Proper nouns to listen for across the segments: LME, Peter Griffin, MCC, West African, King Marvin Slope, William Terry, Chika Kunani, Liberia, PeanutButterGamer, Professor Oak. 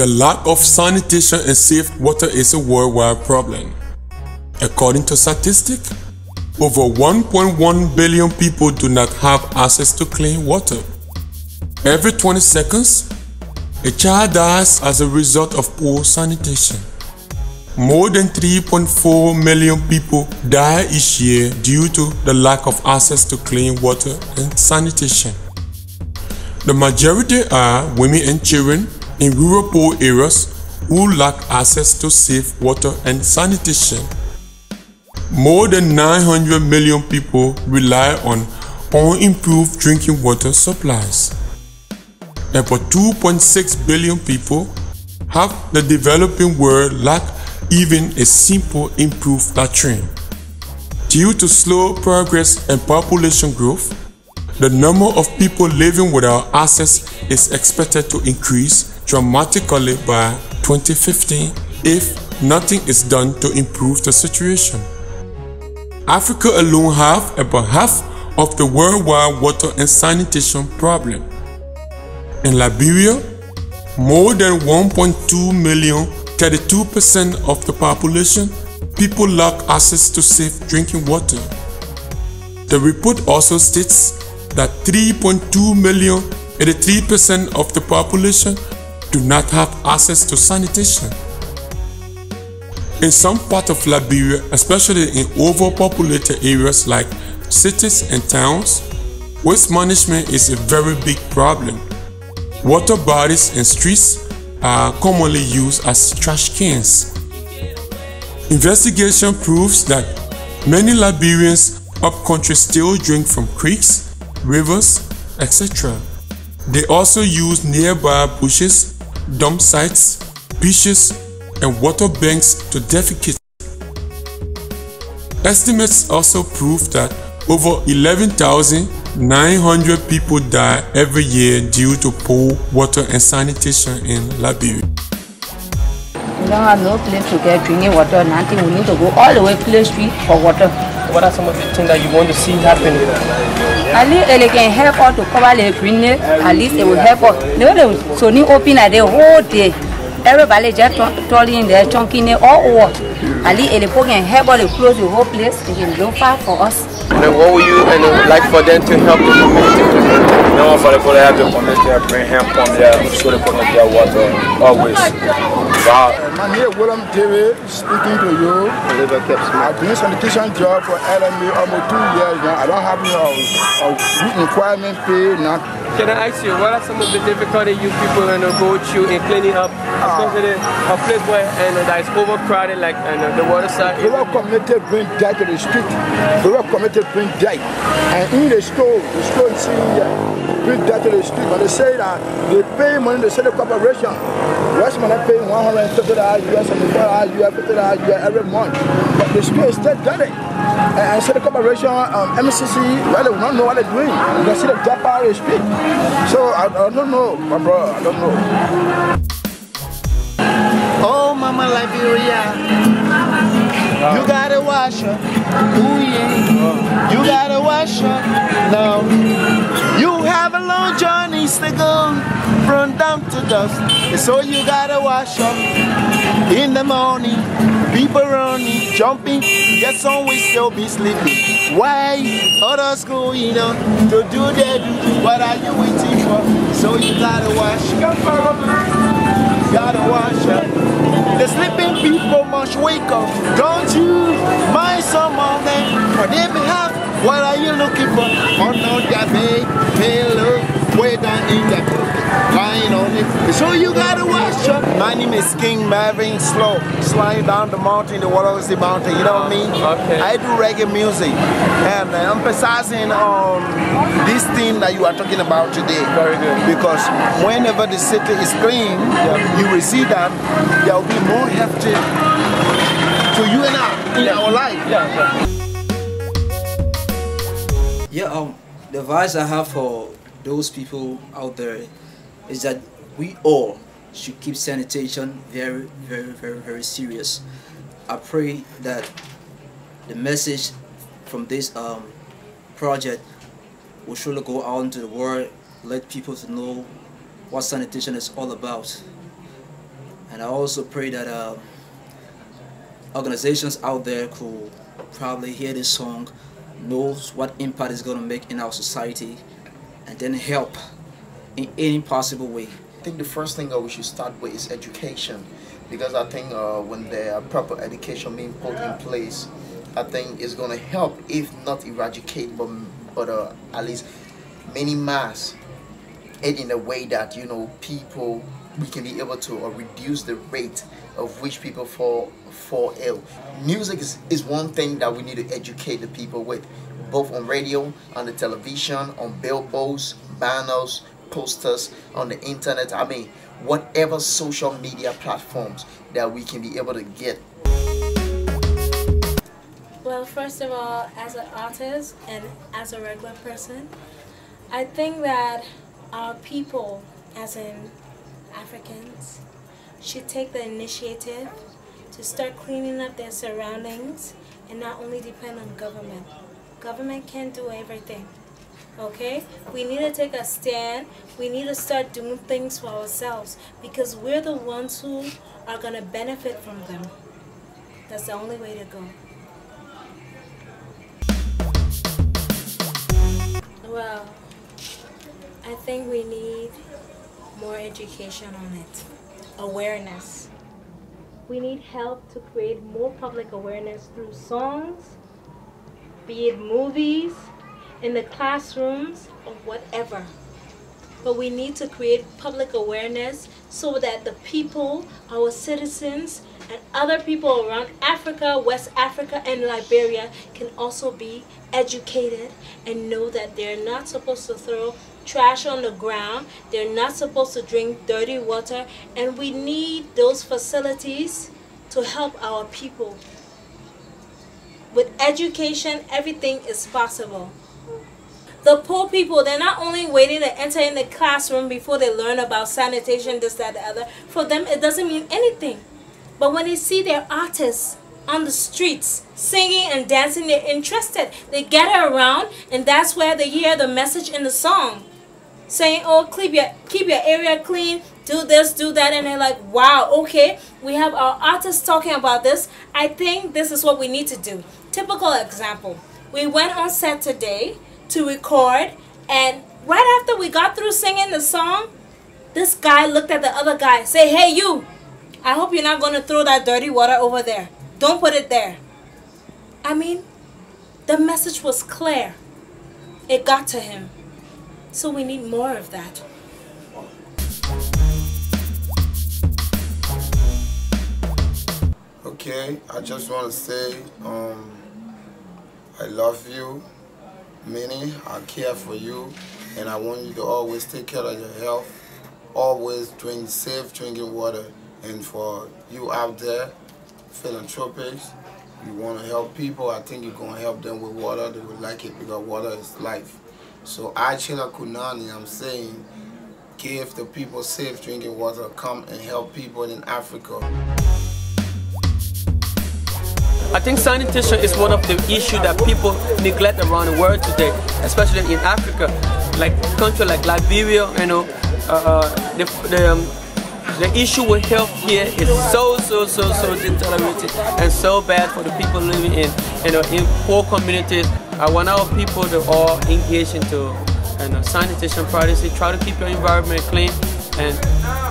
The lack of sanitation and safe water is a worldwide problem. According to statistics, over 1.1 billion people do not have access to clean water. Every 20 seconds, a child dies as a result of poor sanitation. More than 3.4 million people die each year due to the lack of access to clean water and sanitation. The majority are women and children in rural poor areas who lack access to safe water and sanitation. More than 900 million people rely on unimproved drinking water supplies. About 2.6 billion people have the developing world lack even a simple improved latrine. Due to slow progress and population growth, the number of people living without access is expected to increase dramatically by 2050 if nothing is done to improve the situation. Africa alone has about half of the worldwide water and sanitation problem. In Liberia, more than 1.2 million, 32% of the population, people lack access to safe drinking water. The report also states that 3.2 million, 83% of the population do not have access to sanitation. In some parts of Liberia, especially in overpopulated areas like cities and towns, waste management is a very big problem. Water bodies and streets are commonly used as trash cans. Investigation proves that many Liberians upcountry still drink from creeks, rivers, etc. They also use nearby bushes, dump sites, beaches, and water banks to defecate. Estimates also prove that over 11,900 people die every year due to poor water and sanitation in Liberia. We don't have no place to get drinking water, nothing. We need to go all the way to the street for water. What are some of the things that you want to see happening? At least they can help us to cover the greenness. At least it will help us. No, so new open at the whole day. Everybody just trolling there, chunking it all over. At least they can help us to close the whole place. It can go far for us. And what would you like for them to help the community? No, for the community, I bring him from there, so they connect their water always. Wow. I'm here, William Terry, speaking to you. I've been a sanitation job for LME almost 2 years now. I don't have any requirement pay now. Can I ask you, what are some of the difficulties you people go through in cleaning up, especially a place where that is overcrowded, like the water side? We were committed to bring that to the street. We were committed to bring that. And in the store is saying that, bring that to the street. But they say that they pay money to the corporation. Restaurants are paying $150 US, $75 US, $50 US every month. But the store is still done it. And so the corporation, MCC, well, they don't know what they're doing. You can see the drop out of the street. So I don't know, my brother, I don't know. Oh, Mama Liberia, you gotta wash up. Ooh, yeah. You gotta wash up now. You have a long journey to go from dawn to dusk. So you gotta wash up in the morning. People running, jumping, yet some will still be sleeping. Why? Others going on to do their duty. What are you waiting for? So you gotta wash up. Gotta wash up. The sleeping people must wake up. Don't you mind some of them? For them have, what are you looking for? On their bed, pillow, way down in their pocket, lying on it. So you gotta wash up. My name is King Marvin Slope. Sliding down the mountain, the water is the mountain, you know what I mean? Okay. I do reggae music, and I'm emphasizing on this theme that you are talking about today. Very good. Because whenever the city is clean, you will see that there will be more hefty to you and I in our life. The advice I have for those people out there is that we all should keep sanitation very, very, very, very serious. I pray that the message from this project will surely go out into the world, let people to know what sanitation is all about. And I also pray that organizations out there who probably hear this song knows what impact it's going to make in our society, and then help in any possible way. I think the first thing that we should start with is education, because I think when there are proper education being put in place, I think it's going to help, if not eradicate, but at least minimize it in a way that, you know, people, we can be able to reduce the rate of which people fall ill. Music is one thing that we need to educate the people with, both on radio, on the television, on billboards, banners, posters, on the internet. I mean, whatever social media platforms that we can be able to get. Well, first of all, as an artist and as a regular person, I think that our people, as in Africans, should take the initiative to start cleaning up their surroundings and not only depend on government. Government can't do everything, okay? We need to take a stand. We need to start doing things for ourselves, because we're the ones who are going to benefit from them. That's the only way to go. Well, I think we need more education on it. Awareness. We need help to create more public awareness through songs, be it movies, in the classrooms, or whatever. But we need to create public awareness so that the people, our citizens, and other people around Africa, West Africa, and Liberia can also be educated and know that they're not supposed to throw trash on the ground, they're not supposed to drink dirty water, and we need those facilities to help our people. With education, everything is possible. The poor people, they're not only waiting to enter in the classroom before they learn about sanitation, this, that, the other. For them, it doesn't mean anything. But when they see their artists on the streets singing and dancing, they're interested. They gather around, and that's where they hear the message in the song, saying, oh, keep your area clean, do this, do that. And they're like, wow, okay, we have our artists talking about this. I think this is what we need to do. Typical example, we went on set today to record, and right after we got through singing the song, this guy looked at the other guy, say, hey, you, I hope you're not going to throw that dirty water over there. Don't put it there. I mean, the message was clear. It got to him. So we need more of that. Okay, I just want to say I love you, Minnie. I care for you, and I want you to always take care of your health. Always drink safe drinking water. And for you out there, philanthropists, you want to help people, I think you're going to help them with water. They would like it because water is life. So I, Chika Kunani, I'm saying, give the people safe drinking water. Come and help people in Africa. I think sanitation is one of the issues that people neglect around the world today, especially in Africa. Like countries like Liberia, you know, the issue with health here is so deteriorated and so bad for the people living in poor communities. I want our people to all engage into sanitation practices. Try to keep your environment clean, and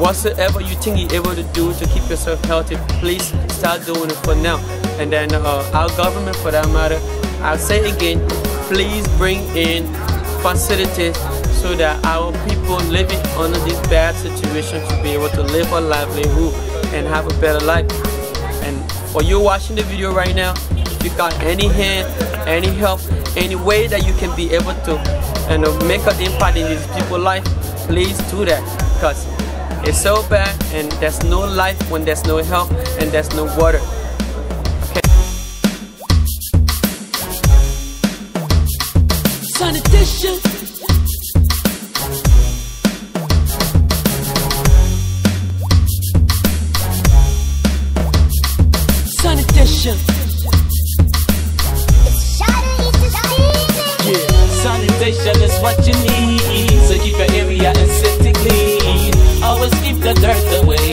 whatsoever you think you're able to do to keep yourself healthy, please start doing it for now. And then our government, for that matter, I'll say again, please bring in facilities so that our people living under this bad situation should be able to live a livelihood and have a better life. And for you watching the video right now, if you got any hand, any help, any way that you can be able to make an impact in these people's life, please do that, because it's so bad, and there's no life when there's no help and there's no water. Okay. Sanitation. Yeah, sanitation is what you need, so keep your area and city clean. Always keep the dirt away.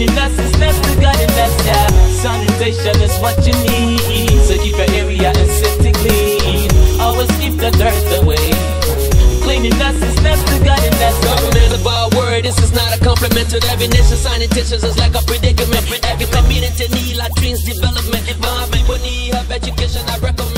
invest, it's best to God invest, yeah. Sanitation is what you need, so keep your area and city clean. Always keep the dirt away. Cleaning us is best to God invest. Government is a bad word, this is not a compliment to every nation. Sanitation is like a predicament. Every community need latrines, development, environment. People need help, education, I recommend.